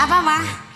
Apa, Ma?